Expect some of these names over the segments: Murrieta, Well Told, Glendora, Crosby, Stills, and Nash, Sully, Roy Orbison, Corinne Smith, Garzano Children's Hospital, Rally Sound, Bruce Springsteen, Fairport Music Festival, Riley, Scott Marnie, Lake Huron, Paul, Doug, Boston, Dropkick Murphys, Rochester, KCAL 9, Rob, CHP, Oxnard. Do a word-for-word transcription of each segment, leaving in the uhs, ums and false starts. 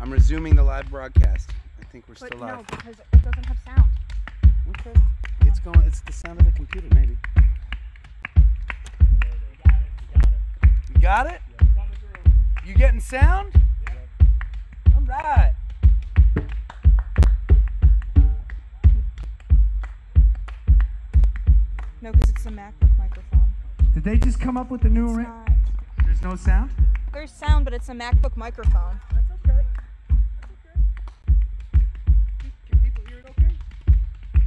I'm resuming the live broadcast. I think we're but still live. No, because it doesn't have sound. Okay. It's going. It's the sound of the computer, maybe. You got it? You, got it? Yeah. You getting sound? Yeah. All right. No, because it's the MacBook microphone. Did they just come up with a new array? There's no sound? There's sound, but it's a MacBook microphone. That's okay. That's okay. Can people hear it okay?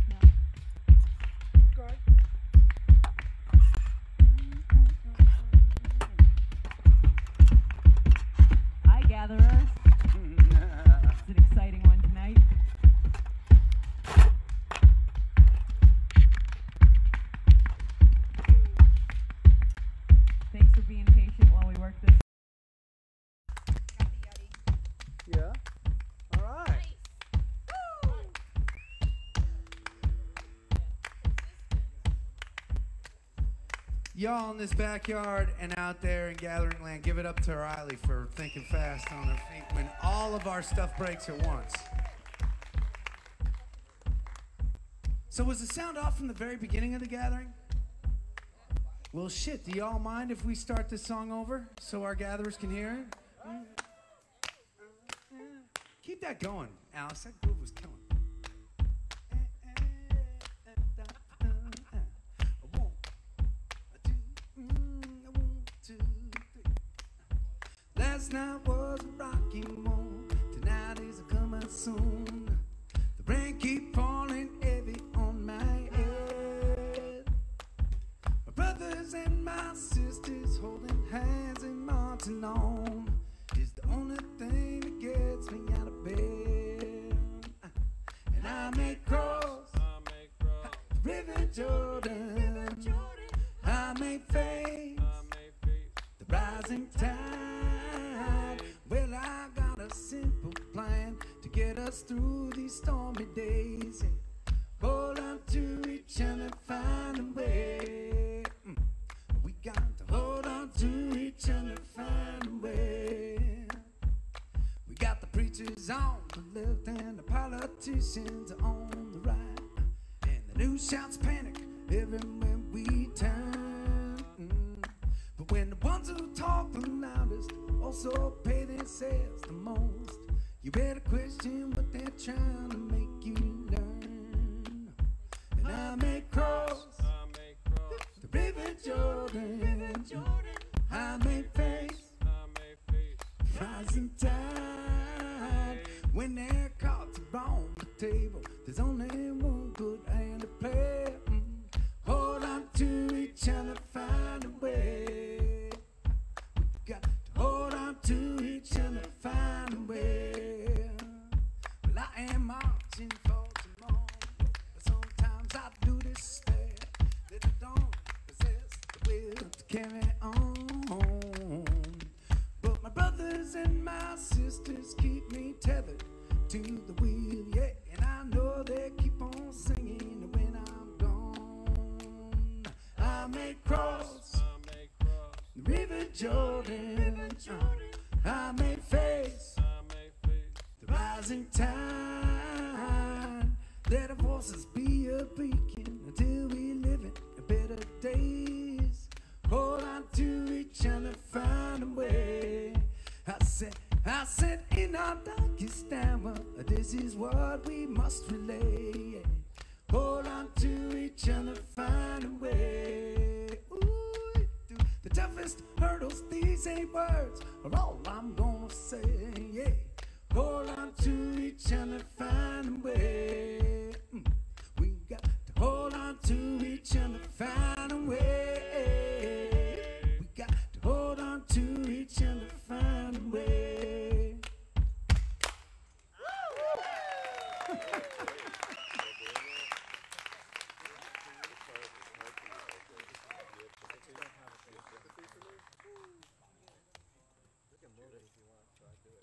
No. Okay. Hi, gatherers. It's an exciting one tonight. Y'all in this backyard and out there in Gathering Land, give it up to Riley for thinking fast on her feet when all of our stuff breaks at once. So was the sound off from the very beginning of the gathering? Well, shit, do y'all mind if we start this song over so our gatherers can hear it? Keep that going, Alice. That groove was killing. Last night was a rocky moment, tonight is a coming soon. The rain keep falling heavy on my head. My brothers and my sisters holding hands and marching on is the only thing that gets me out of bed. And I may cross, I may cross River Jordan, River Jordan. I may face, I may face the rising tide. Well, I got a simple plan to get us through these stormy days. Hold on to each other, find a way. We got to hold on to each other, find a way. We got the preachers on the left and the politicians on the right, and the news shouts panic everywhere we turn. But when the ones who talk the loudest also pay themselves the most, you better question what they're trying to make you learn. And I may cross, I may cross the River Jordan, River Jordan. I may face, I may face rising tide. When they're caught around the table, there's only one good hand to play. Mm. Hold on to each other, find a way. We got hold on to each other, find a way. Well, I am marching for tomorrow, but sometimes I do despair that I don't possess the will to carry on. But my brothers and my sisters keep me tethered to the wheel, yeah, and I know they keep on singing when I'm gone. I may cross the River Jordan, River Jordan. I may face, I may face the rising tide. Let our voices be a beacon until we live in better days. Hold on to each other, find a way. I said, I said in our darkest hour, this is what we must relay. Hold on to each other, find a way. The toughest hurdles, these eight words are all I'm gonna say, yeah. Hold on to each other, find a way. Mm. We got to hold on to each other, find a way. We got to hold on to each other, find a way. If you want, so I do it.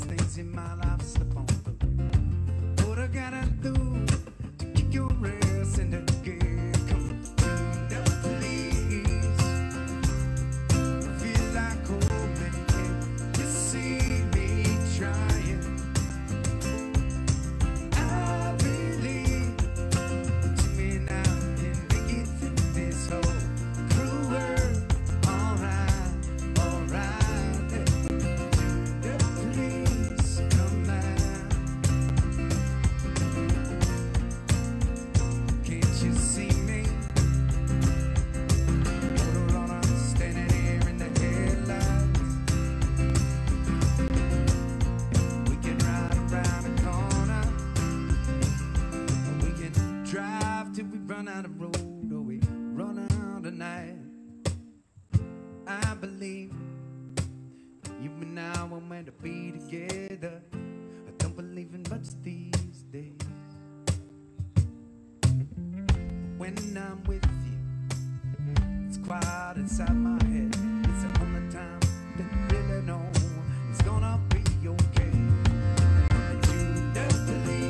There's things in my life slip on through. What I gotta do to kick your ass in the game? Come on, down, please. Feel like hoping you see me trying. I believe to me now and make it through this whole crew world. Alright, alright. Run out of road, or we run out of night. I believe you and I were meant to be together. I don't believe in much these days. When I'm with you, it's quiet inside my head. It's the only time that I really know it's gonna be okay. You don't believe.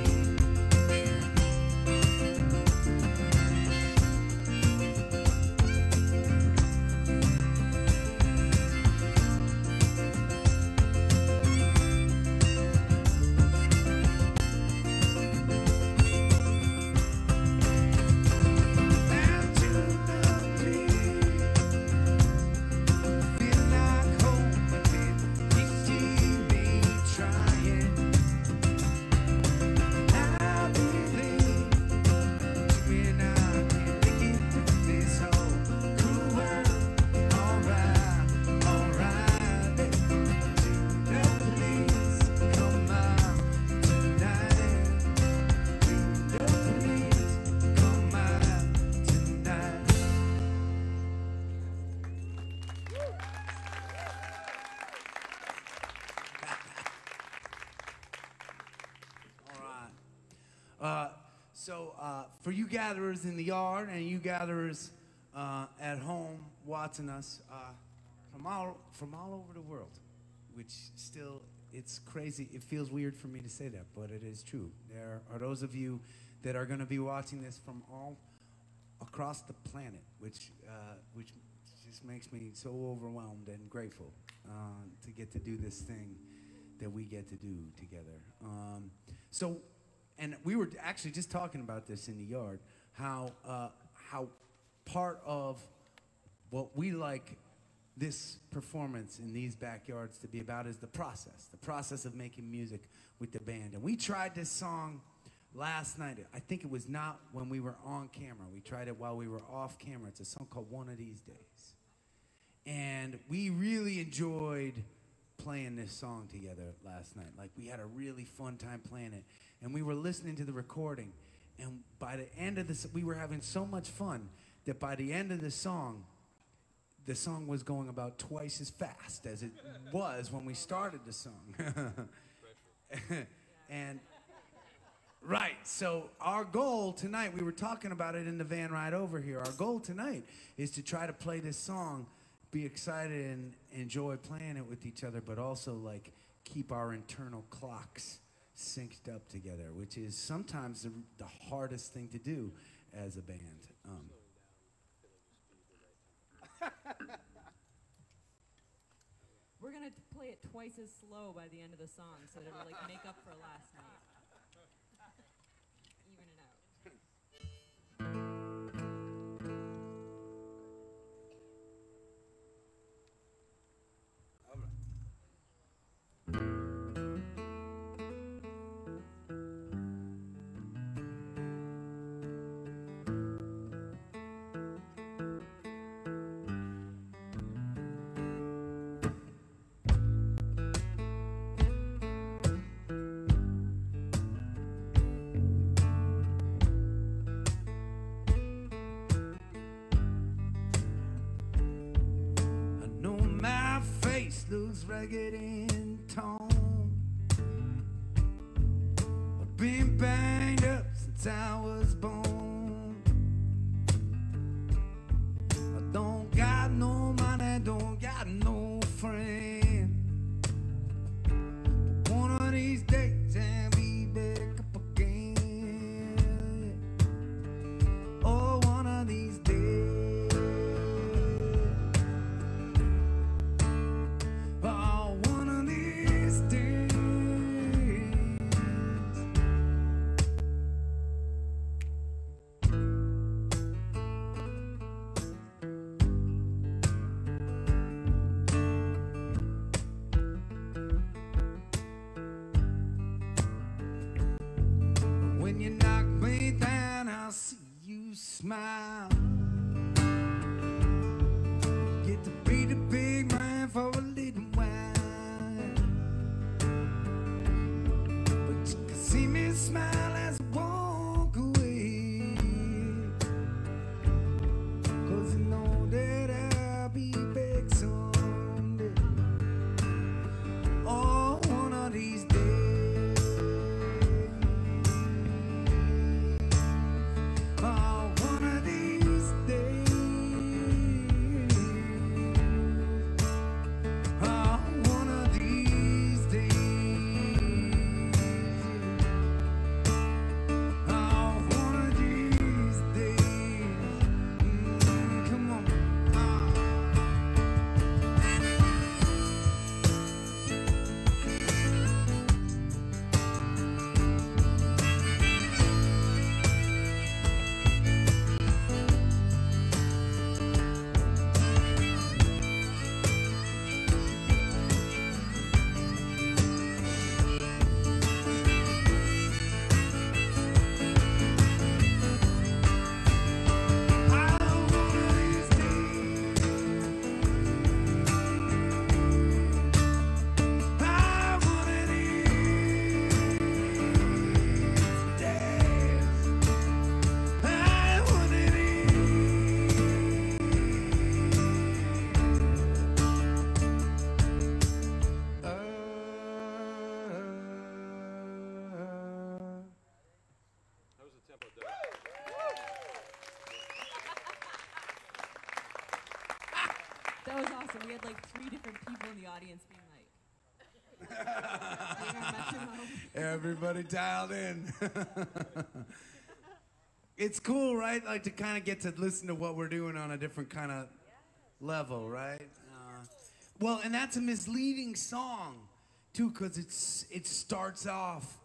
So uh, for you gatherers in the yard and you gatherers uh, at home watching us uh, from all from all over the world, which still, it's crazy. It feels weird for me to say that, but it is true. There are those of you that are going to be watching this from all across the planet, which uh, which just makes me so overwhelmed and grateful uh, to get to do this thing that we get to do together. Um, so. And we were actually just talking about this in the yard, how uh, how part of what we like this performance in these backyards to be about is the process, the process of making music with the band. And we tried this song last night. I think it was not when we were on camera. We tried it while we were off camera. It's a song called One of These Days. And we really enjoyed playing this song together last night. Like, we had a really fun time playing it. And we were listening to the recording, and by the end of this, we were having so much fun that by the end of the song, the song was going about twice as fast as it was when we started the song. And, right, so our goal tonight, we were talking about it in the van ride over here, our goal tonight is to try to play this song, be excited and enjoy playing it with each other, but also, like, keep our internal clocks synced up together, which is sometimes the, the hardest thing to do as a band. Um. We're gonna play it twice as slow by the end of the song, so it'll like make up for last night. Even it out. All right. Looks ragged in tone. I've been banged up since I was born. I don't got no money, don't got no friend. But smile. Get to be the big man for a little while, but you can see me smile as I walk away, 'cause you know that I'll be back someday. Oh, one of these days. That was awesome. We had like three different people in the audience being like, everybody dialed in. It's cool, right? Like to kind of get to listen to what we're doing on a different kind of level, right? Uh, well, and that's a misleading song, too, because it's it starts off,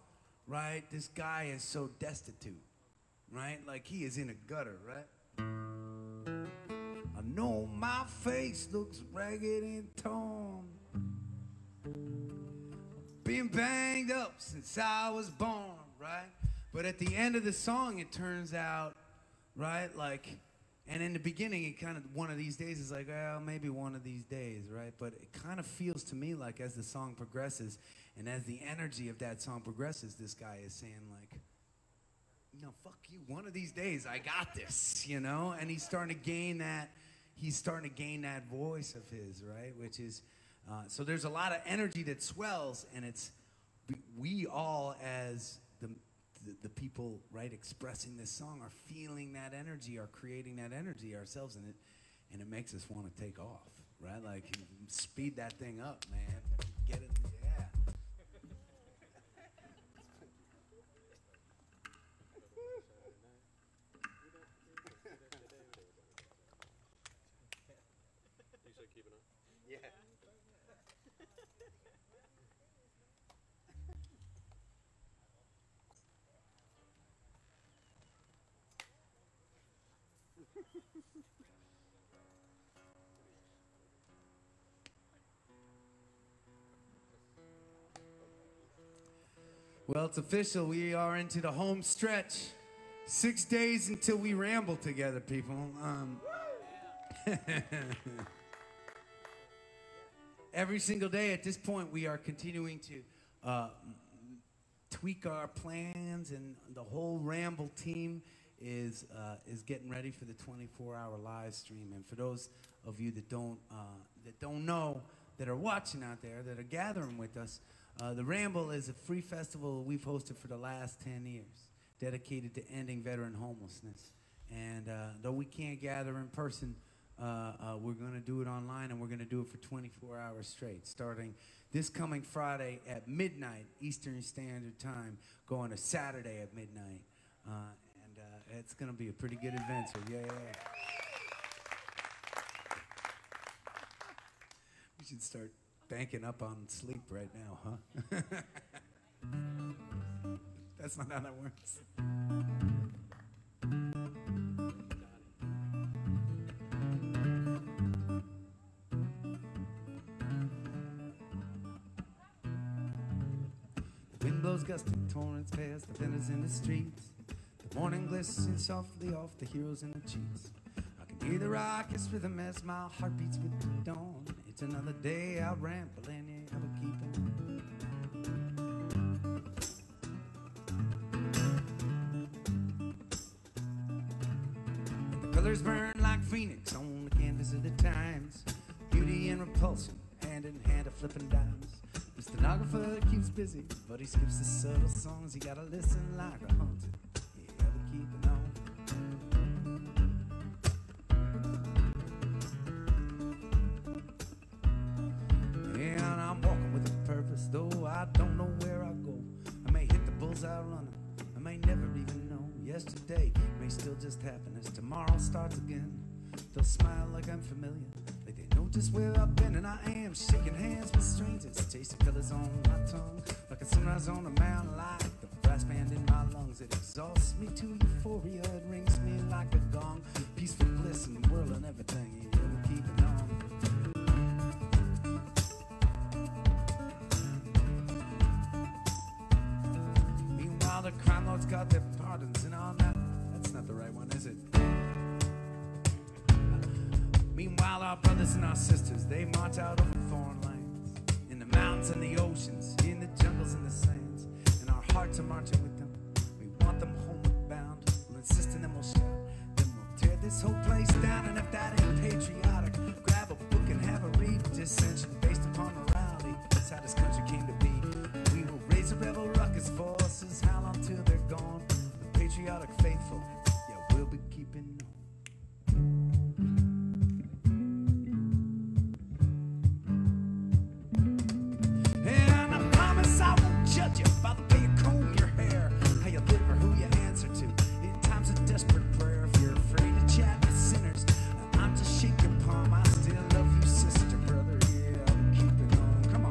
right? This guy is so destitute, right? Like he is in a gutter, right? I know my face looks ragged and torn. Been banged up since I was born, right? But at the end of the song, it turns out, right? Like, and in the beginning, it kind of, one of these days is like, well, maybe one of these days, right? But it kind of feels to me like as the song progresses and as the energy of that song progresses, this guy is saying like, no, fuck you, one of these days I got this, you know? And he's starting to gain that, he's starting to gain that voice of his, right? Which is, uh, so there's a lot of energy that swells, and it's, we all as the, the, the people, right, expressing this song are feeling that energy, are creating that energy ourselves, and it, and it makes us want to take off, right? Like, speed that thing up, man. Get it, yeah. Yeah. Well, it's official. We are into the home stretch. Six days until we ramble together, people. Um, Every single day at this point, we are continuing to uh, tweak our plans, and the whole Ramble team is uh, is getting ready for the twenty-four hour live stream. And for those of you that don't uh, that don't know, that are watching out there, that are gathering with us, uh, the Ramble is a free festival we've hosted for the last ten years, dedicated to ending veteran homelessness. And uh, though we can't gather in person, Uh, uh, we're going to do it online, and we're going to do it for twenty-four hours straight, starting this coming Friday at midnight Eastern Standard Time, going to Saturday at midnight. Uh, and uh, it's going to be a pretty good adventure. Yeah, yeah, yeah. We should start banking up on sleep right now, huh? That's not how that works. Gusty torrents past the vendors in the streets. The morning glisten softly off the heroes and the cheats. I can hear the rockets with a mess, my heart beats with the dawn. It's another day out rambling, yeah, I will keep on. Colors burn like Phoenix on the canvas of the times. Beauty and repulsion, hand in hand, a flipping dimes. The stenographer keeps busy, but he skips the subtle songs. You gotta listen like a hunter. You gotta keep it on. Yeah, and I'm walking with a purpose, though I don't know where I go. I may hit the bullseye running, I may never even know. Yesterday may still just happen as tomorrow starts again. They'll smile like I'm familiar, like they know just where I've been. And I am shaking hands with strangers, tasting colors on my tongue, like a sunrise on a mountain, like the brass band in my lungs. It exhausts me to euphoria, it rings me like a gong. Peaceful bliss in the world and everything, yeah, we'll keep it on. The crime lords got their pardons and all that. That's not the right one, is it? Meanwhile, our brothers and our sisters, they march out over foreign lands, in the mountains and the oceans, in the jungles and the sands. And our hearts are marching with them. We want them homeward bound. We'll insist and then we'll shout. Then we'll tear this whole place down. And if that ain't patriotic, grab a book and have a read. Dissension based upon morality. That's how this country came to be. We will raise the rebel ruckus for how long till they're gone? The patriotic faithful, yeah, we'll be keeping on. And I promise I won't judge you by the way you comb your hair, how you live or who you answer to. In times of desperate prayer, if you're afraid to chat with sinners, I'm just shaking your palm. I still love you, sister, brother. Yeah, I'll keep it on. Come on.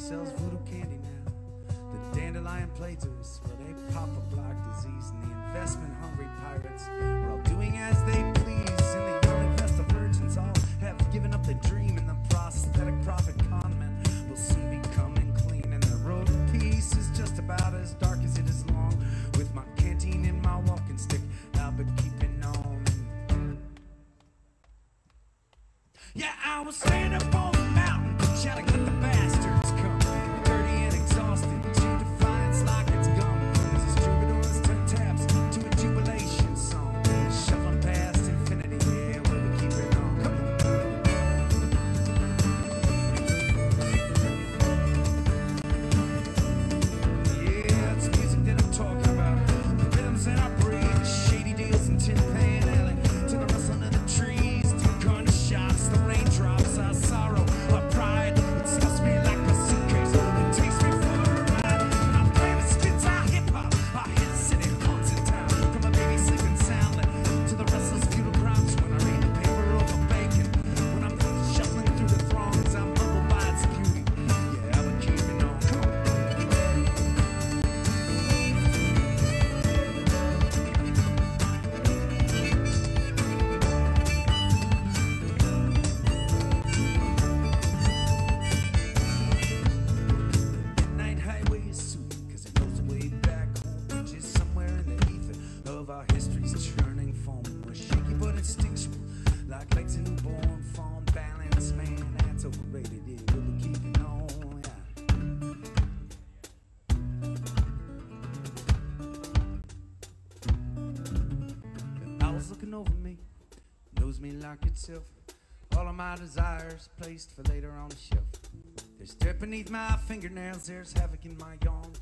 Sells voodoo candy now. The dandelion plagiarists, well, they pop a block disease, and the investment hungry pirates are all doing as they please. And the young investor virgins all have given up their dream, and the prosthetic profit con men will soon be coming clean. And the road to peace is just about as dark as it is long. With my canteen and my walking stick, I'll be keeping on. Yeah, I was standing up on the mountain, shouting at the bastards come. Like a newborn fawn balance, man, that's overrated, yeah. knows me like itself. All of my desires placed for later on the shelf. There's dirt beneath my fingernails, there's havoc in my yawn.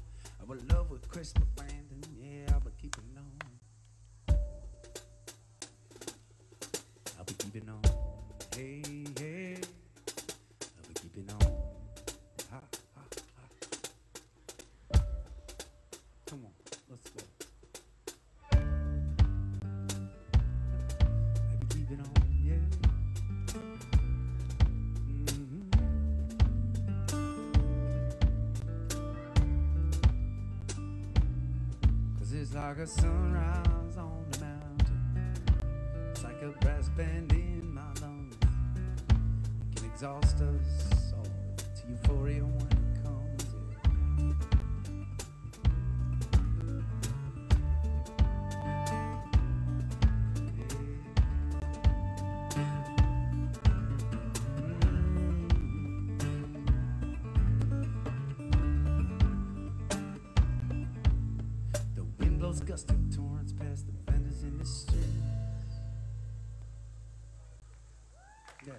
I would love with crisp abandon, yeah, I'll be keeping on. I'll be keeping on, hey, hey. I'll be keeping on, ha, ha, ha. Come on, let's go. Like a sunrise on the mountain, it's like a brass band in my lungs. It can exhaust us all to euphoria when it comes gusting torrents past the vendors in the street. Yeah.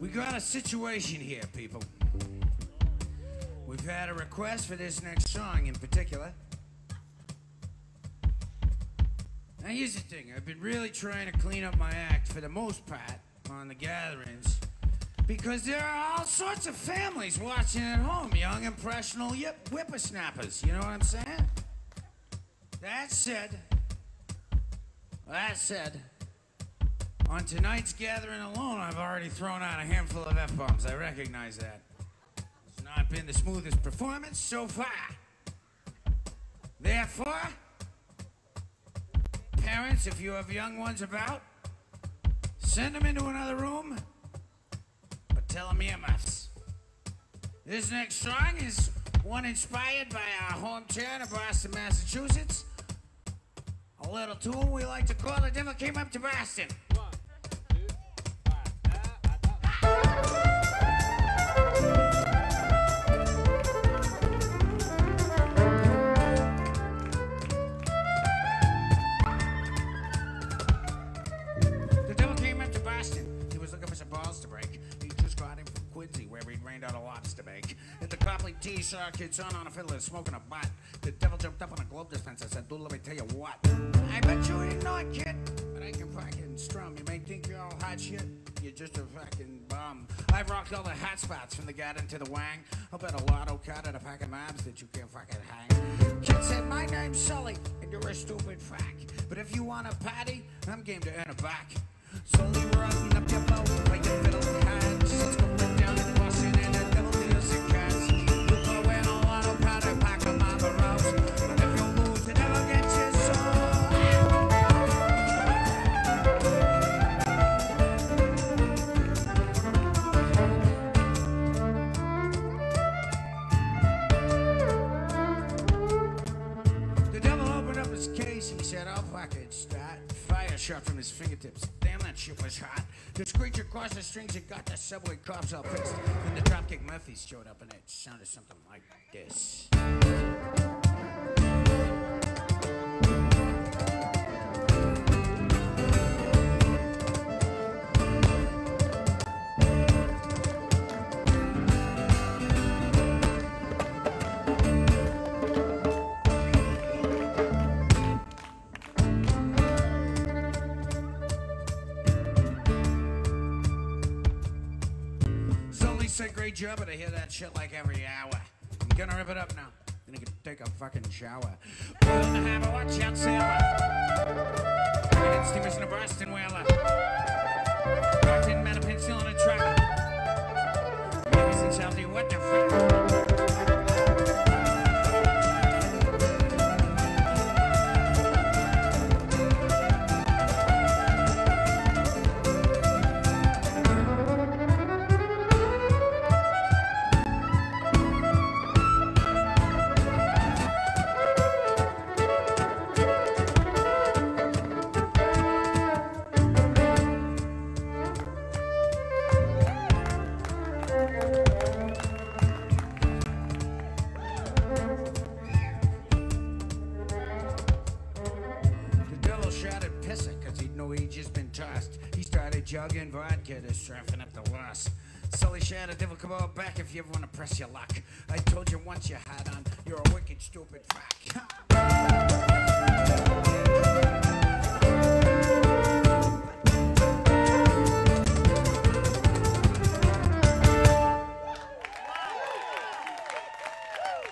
We've got a situation here, people. We've had a request for this next song in particular. Now here's the thing, I've been really trying to clean up my act for the most part on the gatherings, because there are all sorts of families watching at home, young impressionable whippersnappers, you know what I'm saying? That said, that said, on tonight's gathering alone, I've already thrown out a handful of F-bombs. I recognize that. It's not been the smoothest performance so far. Therefore, parents, if you have young ones about, send them into another room, but tell them earmuffs. This next song is one inspired by our hometown of Boston, Massachusetts. A little tune we like to call The Devil Came Up to Boston. T-shirt, kids on on a fiddler smoking a butt. The devil jumped up on a globe dispenser and said, dude, let me tell you what. I bet you ain't know it, kid, but I can fucking strum. You may think you're all hot shit, you're just a fucking bum. I've rocked all the hot spots from the garden to the wang. I'll bet a lotto card at a pack of mobs that you can't fucking hang. Kid said, my name's Sully, and you're a stupid fuck. But if you want a patty, I'm game to earn a buck. So leave her up your boat, play your fiddle cards. Just go down and bustin' and the devil deals a card. Shot from his fingertips. Damn, that shit was hot. The screech across the strings, it got the subway cops all pissed. Then the Dropkick Murphys showed up, and it sounded something like this. Great job, but I hear that shit like every hour. I'm gonna rip it up now. Then I can take a fucking shower. Pull in the hammer, watch out, sailor. Dragon steamers in a Boston whaler. Rocked in, man, a pencil and a truck. something. What the frick? Strapping up the loss. Sully shouted, "Devil come all back if you ever want to press your luck. I told you once you had on, you're a wicked, stupid fuck."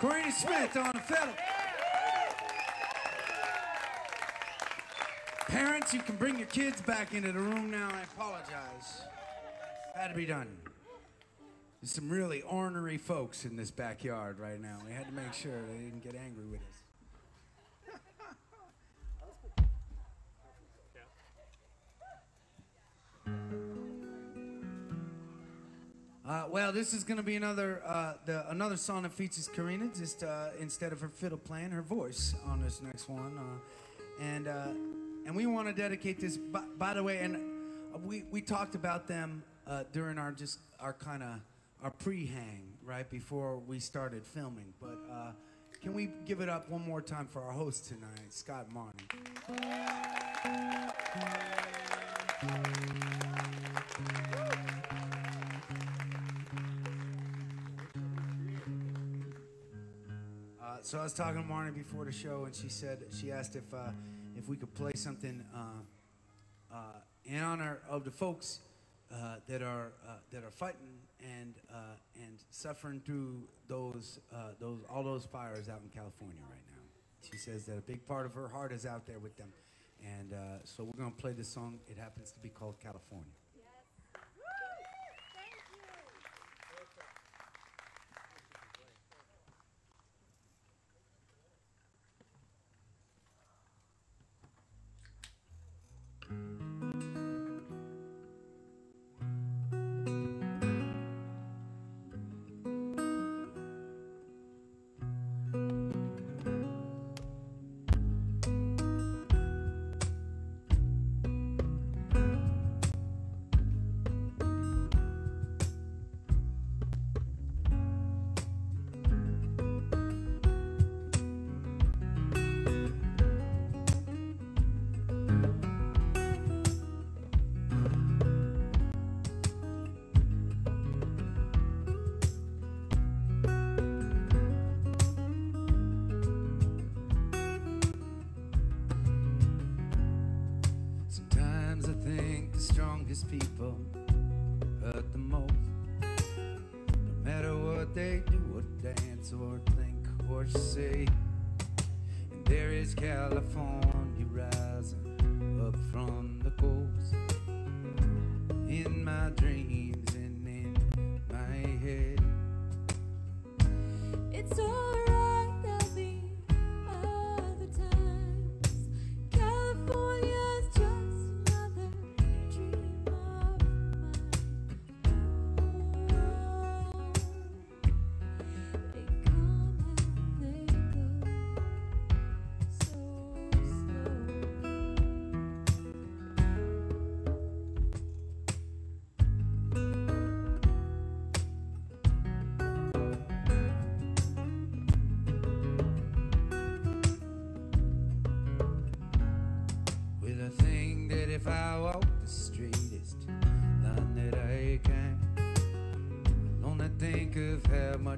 Corinne Smith on the fiddle. Parents, you can bring your kids back into the room now. I apologize. Had to be done. There's some really ornery folks in this backyard right now. We had to make sure they didn't get angry with us. Uh, well, this is going to be another uh, the, another song that features Karina. Just uh, instead of her fiddle playing, her voice on this next one, uh, and. Uh, And we want to dedicate this, by, by the way, and we, we talked about them uh, during our just our kind of our pre-hang, right, before we started filming. But uh, can we give it up one more time for our host tonight, Scott Marnie. Uh, so I was talking to Marnie before the show, and she said, she asked if... Uh, if we could play something uh, uh, in honor of the folks uh, that are uh, that are fighting and uh, and suffering through those uh, those all those fires out in California right now. She says that a big part of her heart is out there with them, and uh, so we're gonna play this song. It happens to be called California. People hurt the most, no matter what they do or dance or think or say. And there is California rising up from the coast, in my dreams and in my head. It's all right, there'll be other times. California.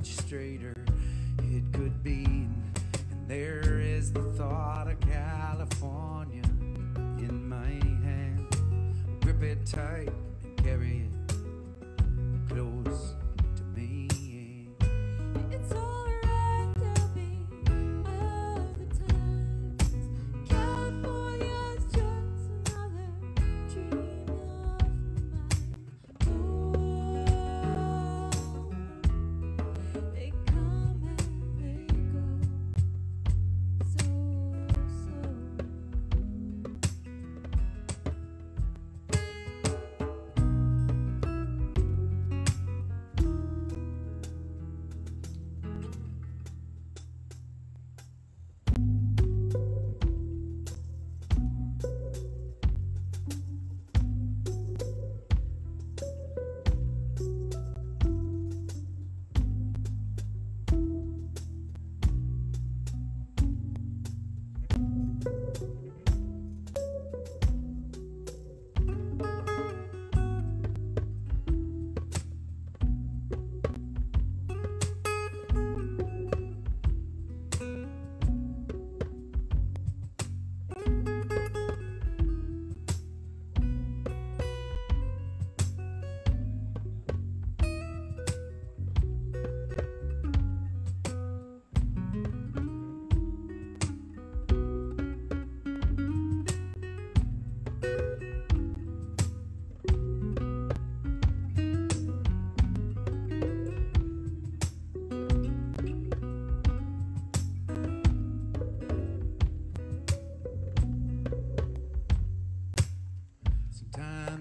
Straighter it could be, and there is the thought of California in my hand. Grip it tight and carry it close to me. It's all right, there'll be other times. California's just another dream of mine. Oh,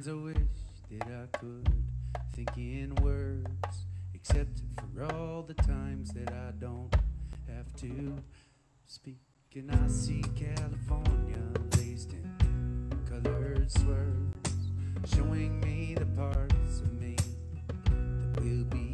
times I wish that I could think in words, except for all the times that I don't have to speak. And I see California blazed in colored swerves, showing me the parts of me that will be.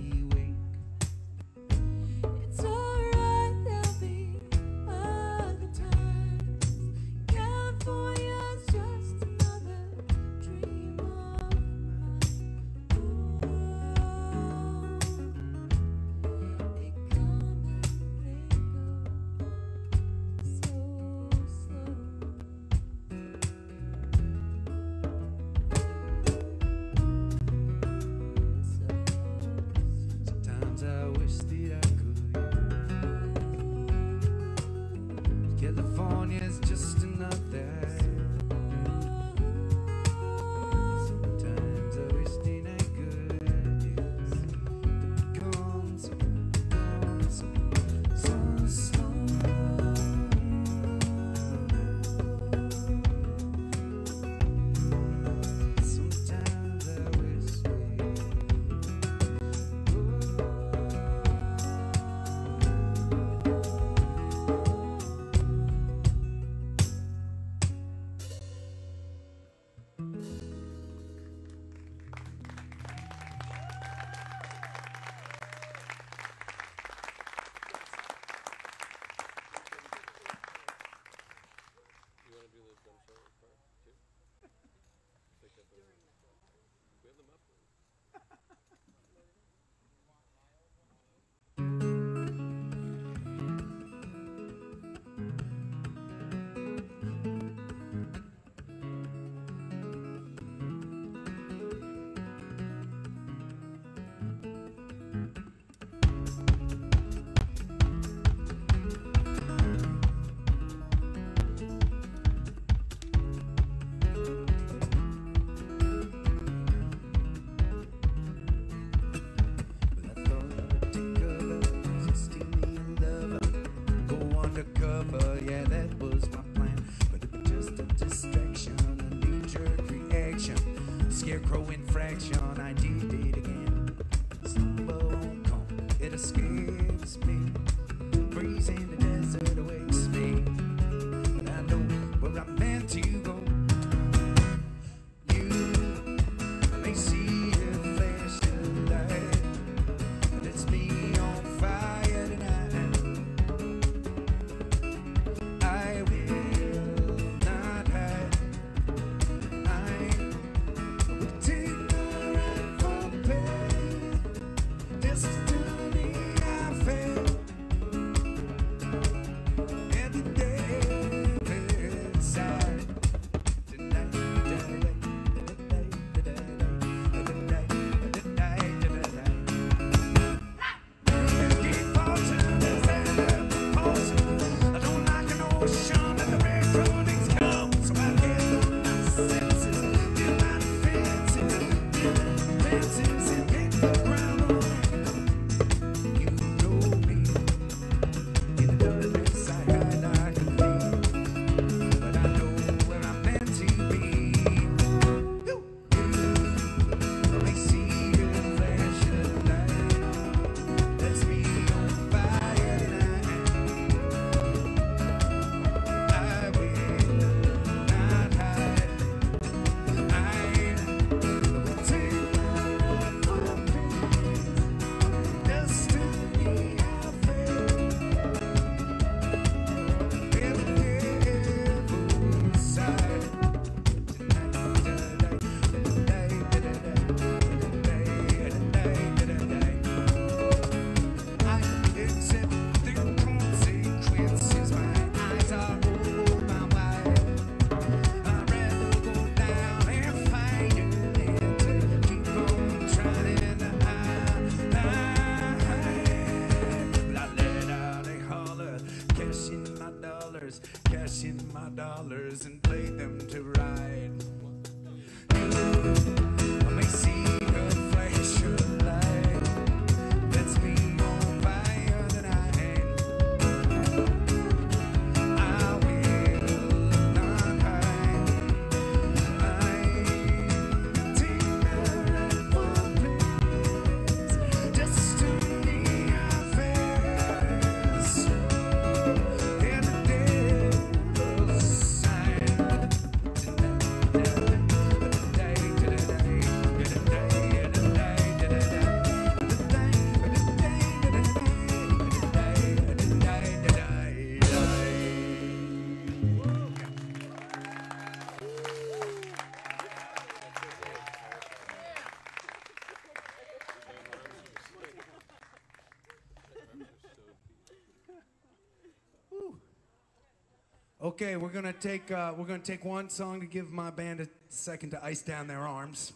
Okay, we're gonna take uh, we're gonna take one song to give my band a second to ice down their arms.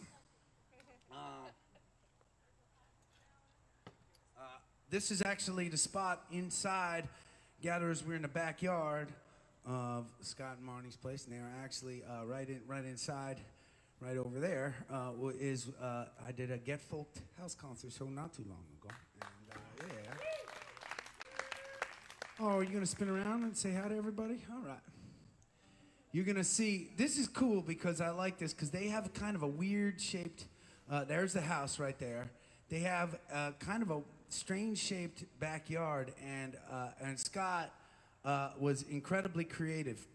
Uh, uh, this is actually the spot inside Gatherers. We're in the backyard of Scott and Marnie's place, and they are actually uh, right in right inside, right over there. Uh, is uh, I did a Get Folked house concert show not too long ago. And, uh, yeah. Oh, are you going to spin around and say hi to everybody? All right. You're going to see, this is cool because I like this because they have kind of a weird shaped, uh, there's the house right there. They have uh, kind of a strange shaped backyard, and, uh, and Scott uh, was incredibly creative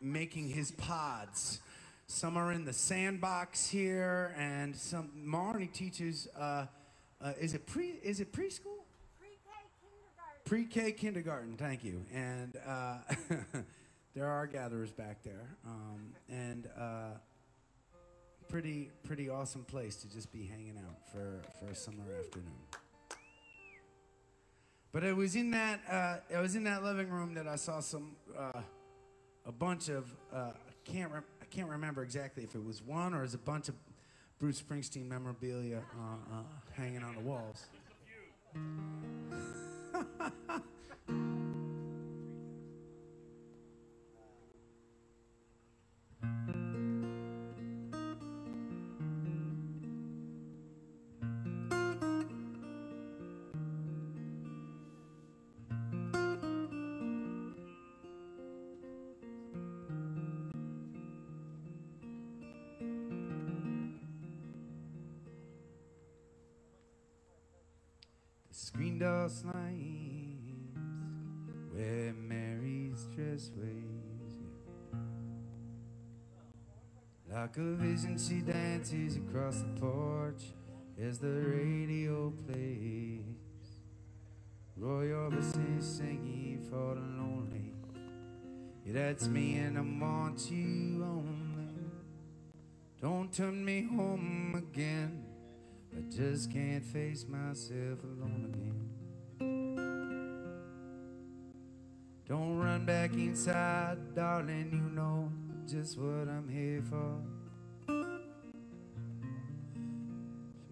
making his pods. Some are in the sandbox here, and some, Marnie teaches, uh, uh, is it pre, is it preschool? Pre-K kindergarten, thank you. And uh, there are gatherers back there. Um, and uh, pretty, pretty awesome place to just be hanging out for, for a summer afternoon. But it was in that, uh, it was in that living room that I saw some, uh, a bunch of, uh, I can't, re I can't remember exactly if it was one or it was a bunch of Bruce Springsteen memorabilia uh, uh, hanging on the walls. The screen door slide where Mary's dress waves, yeah. Like a vision she dances across the porch as the radio plays Roy Orbison singing for the lonely. Yeah, that's me and I want you only. Don't turn me home again, I just can't face myself alone again. Don't run back inside, darling, you know just what I'm here for.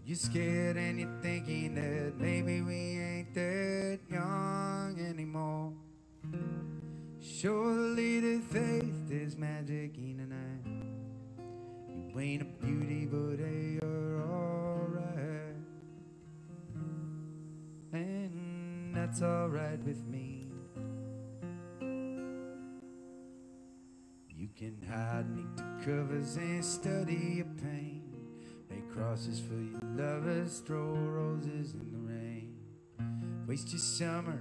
You're scared and you're thinking that maybe we ain't that young anymore. Surely the faith is magic in the night. You ain't a beauty, but hey, you're alright. And that's alright with me. You can hide me to covers and study your pain. Make crosses for your lovers, throw roses in the rain. Waste your summer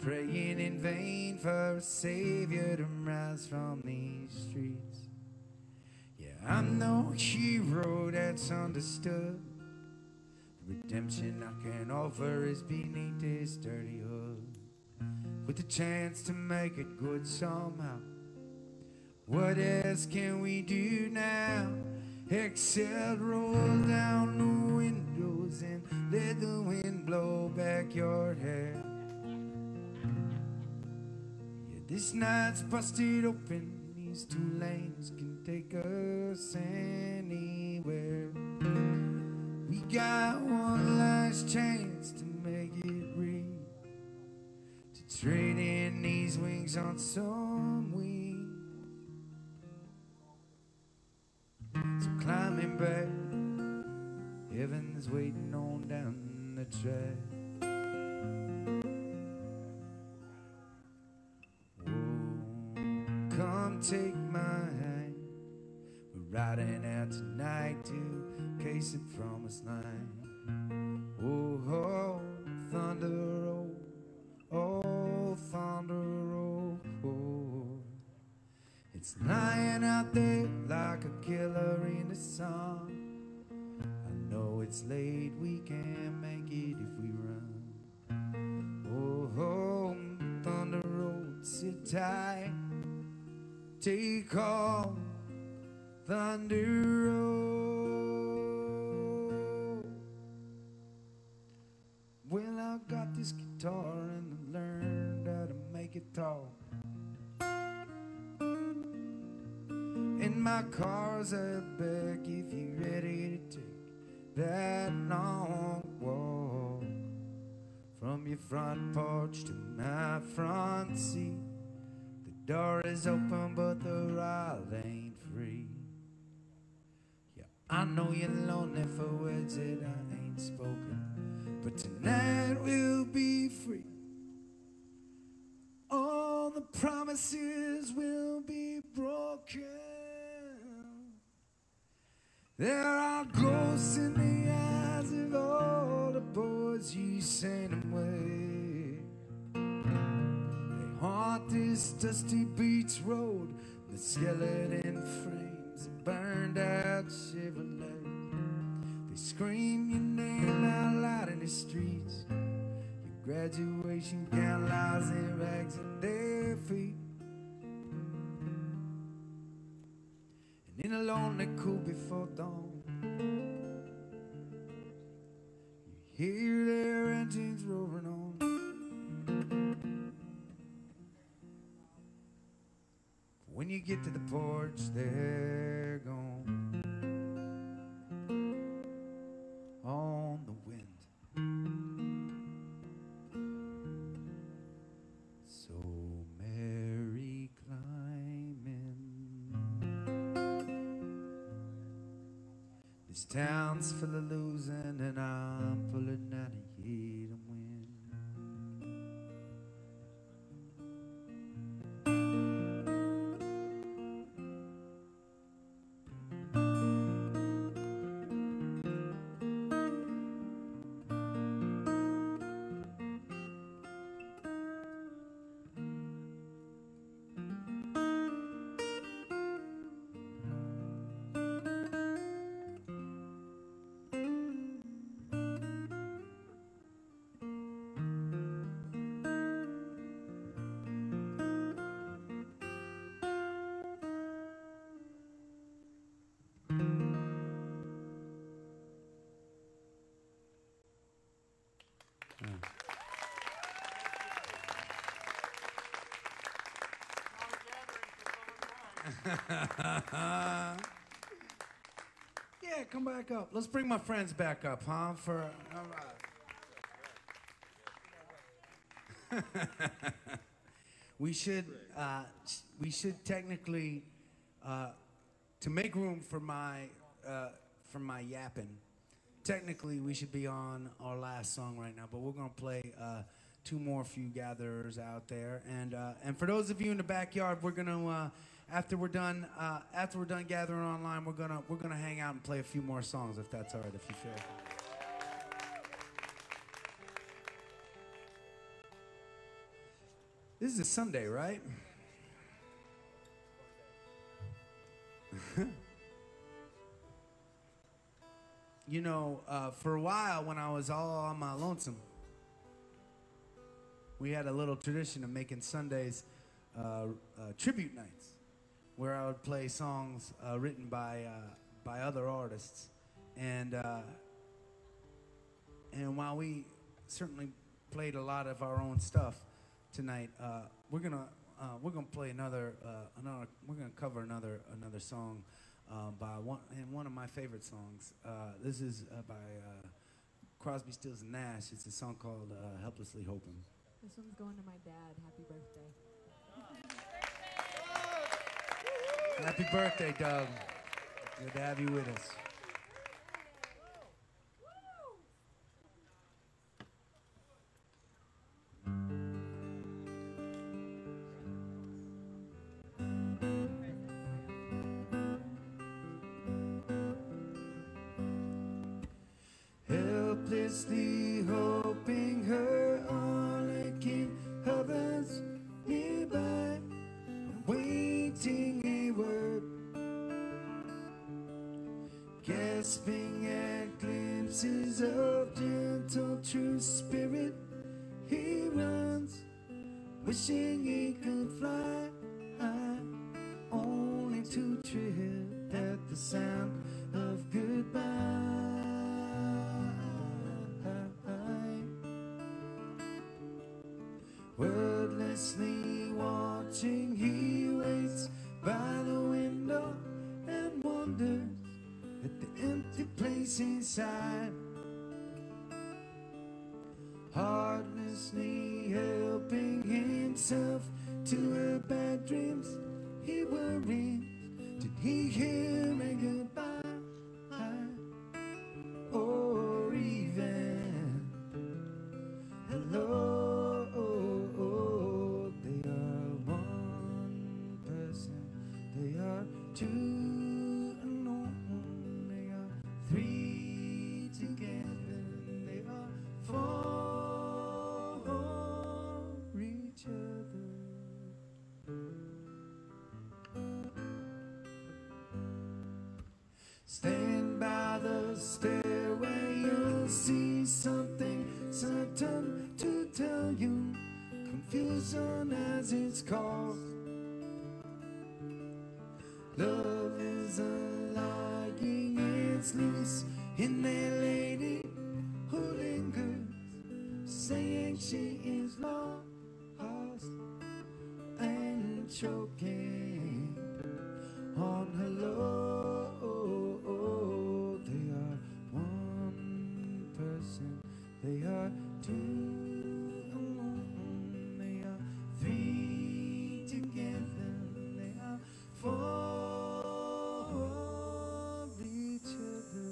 praying in vain for a savior to rise from these streets. Yeah, I'm no hero that's understood. The redemption I can offer is beneath this dirty hood. With the chance to make it good somehow. What else can we do now, except roll down the windows and let the wind blow back your hair? Yeah, this night's busted open, these two lanes can take us anywhere. We got one last chance to make it real, to trade in these wings on some wings. So climbing back, heaven's waiting on down the track. Oh, come take my hand, we're riding out tonight to case the promised land. Oh, oh, thunder roll, oh, thunder roll, oh. It's lying out there like a killer in the sun. I know it's late, we can't make it if we run. Oh, oh, thunder road, sit tight. Take off, thunder road. Well, I got this guitar and I learned how to make it talk. and my car's at back if you're ready to take that long walk from your front porch to my front seat. The door is open but the ride ain't free. Yeah, I know you're lonely for words that I ain't spoken, but tonight we'll be free. All the promises will be broken. There are ghosts in the eyes of all the boys you sent away. They haunt this dusty beach road, the skeleton frames of burned out Chevrolet. They scream your name out loud in the streets. Graduation gown lies in rags at their feet. And in a lonely cool before dawn, you hear their engines roaring on. But when you get to the porch, they're gone. On the wind. Town's full of losing and I'm pulling out of here to yeah, come back up. Let's bring my friends back up, huh? For all right. we should uh, we should technically uh, to make room for my uh, for my yapping. Technically, we should be on our last song right now, but we're gonna play uh, two more for you gatherers out there, and uh, and for those of you in the backyard, we're gonna. Uh, After we're done, uh, after we're done gathering online, we're gonna we're gonna hang out and play a few more songs, if that's all right, if you feel like it. This is a Sunday, right? You know, uh, for a while when I was all on my lonesome, we had a little tradition of making Sundays uh, uh, tribute nights, where I would play songs uh, written by uh, by other artists, and uh, and while we certainly played a lot of our own stuff tonight, uh, we're gonna uh, we're gonna play another uh, another we're gonna cover another another song uh, by one and one of my favorite songs. Uh, this is uh, by uh, Crosby, Stills, and Nash. It's a song called uh, "Helplessly Hoping." This one's going to my dad. Happy birthday. Happy birthday, Doug. Good to have you with us. Helplessly hoping her on again hovers nearby, waiting a word, gasping at glimpses of gentle true spirit. He runs, wishing he could fly high, only to trip at the sound of goodbye. Wordlessly watching, he waits by the window wonders at the empty place inside. Heartlessly helping himself to her bad dreams, he worries. Did he hear a goodbye? Or even hello? They are one person, they are two alone, they are three together, they are four for each other. Stand by the stairway, you'll see something certain to tell you. Confusion as it's called. Love is a lying, it's loose in that lady who lingers, saying she is lost and choking on her love. They are one person, they are two. For each other.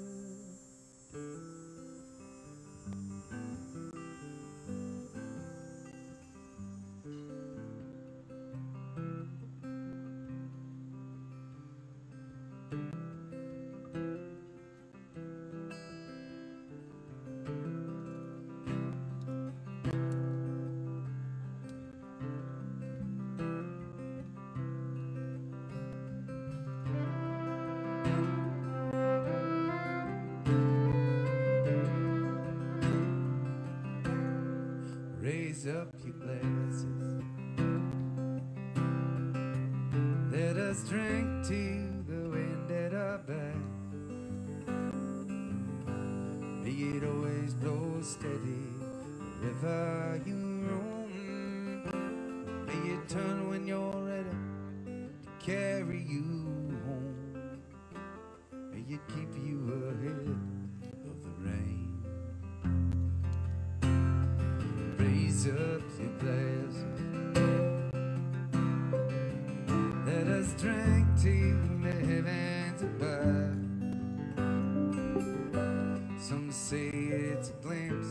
Raise up your glasses, let us drink to the wind at our back. May it always blow steady wherever you roam. May it turn when you're ready to carry you home. May it keep you ahead of the rain. Raise up your glass, let us drink to the heavens above. Some say it's a glimpse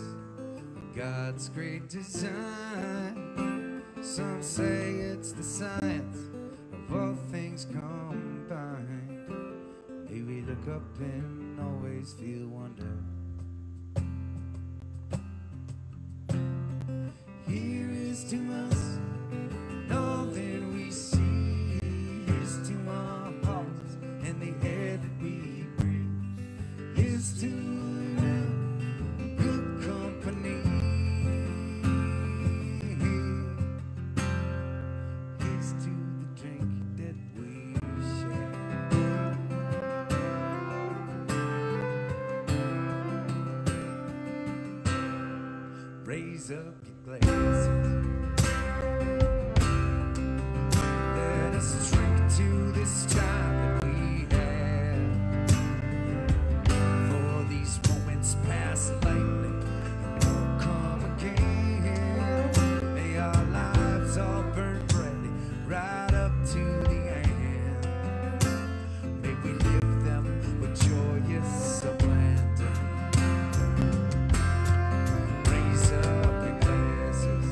of God's great design. Some say it's the science of all things combined. May we look up and always feel wonder. Here is to us, and all that we see. Here's to our hearts and the air that we breathe. Here's to good company. Here's to the drink that we share. Raise up your glasses, let us drink to this time that we have. For these moments pass lightly and won't come again. May our lives all burn brightly right up to the end. May we live them with joyous splendor. Raise up your glasses.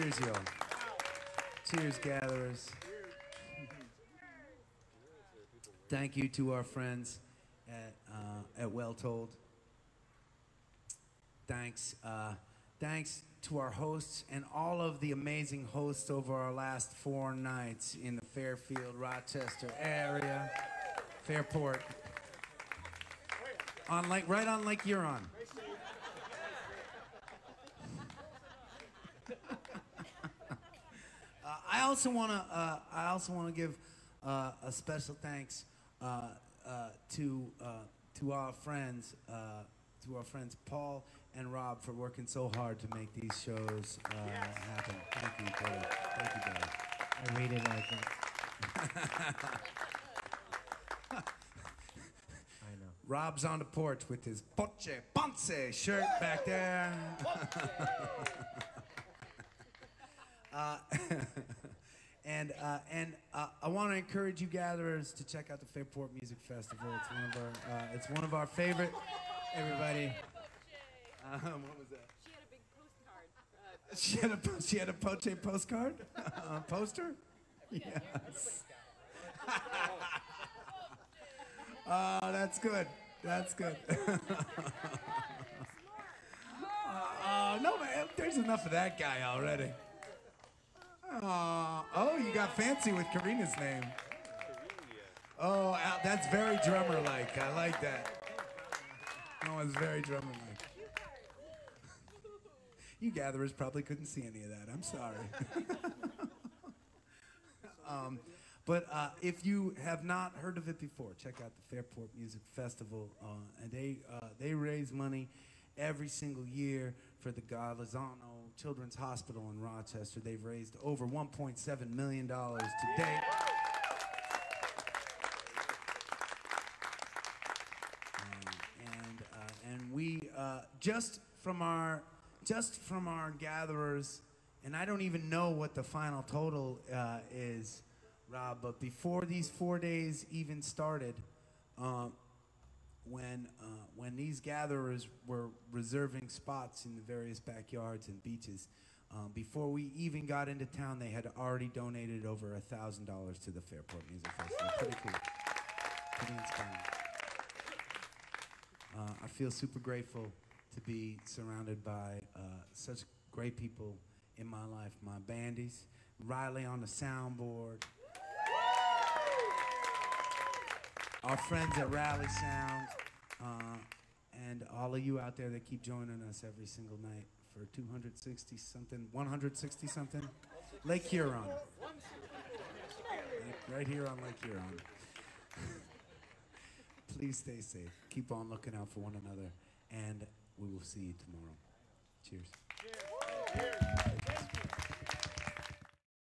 Cheers, y'all. Cheers, gatherers. Thank you to our friends at, uh, at Well Told. Thanks, uh, thanks to our hosts and all of the amazing hosts over our last four nights in the Fairfield, Rochester area, Fairport, on Lake, right on Lake Huron. Uh, I also want to. Uh, I also want to give uh, a special thanks uh, uh, to uh, to our friends, uh, to our friends Paul and Rob for working so hard to make these shows uh, yes. happen. Thank you, buddy. Thank you, buddy. I read it like that. I know. Rob's on the porch with his Poche Ponce shirt back there. Uh, and uh, and uh, I want to encourage you gatherers to check out the Fairport Music Festival. It's one of our uh, it's one of our favorite. Everybody, um, what was that? She had a big postcard. Uh, she had a she had a Poche postcard uh, poster. Yes. Oh, that's good. That's good. uh, no, man, there's enough of that guy already. Aww. Oh, you got fancy with Karina's name. Oh, that's very drummer-like. I like that. No, it's very drummer-like. You gatherers probably couldn't see any of that. I'm sorry. um, but uh, if you have not heard of it before, check out the Fairport Music Festival. Uh, and they uh, they raise money every single year for the Garzano Children's Hospital in Rochester. They've raised over one point seven million dollars to date. Um, and uh, and we uh, just from our just from our gatherers, and I don't even know what the final total uh, is, Rob. But before these four days even started. Um, When, uh, when these gatherers were reserving spots in the various backyards and beaches, um, before we even got into town, they had already donated over one thousand dollars to the Fairport Music Festival. Pretty cool. Pretty inspiring. Uh, I feel super grateful to be surrounded by uh, such great people in my life. My bandies, Riley on the soundboard, our friends at Rally Sound, uh, and all of you out there that keep joining us every single night for two hundred sixty something, one hundred sixty something, Lake Huron. Like right here on Lake Huron. Please stay safe. Keep on looking out for one another, and we will see you tomorrow. Cheers. Cheers. Cheers.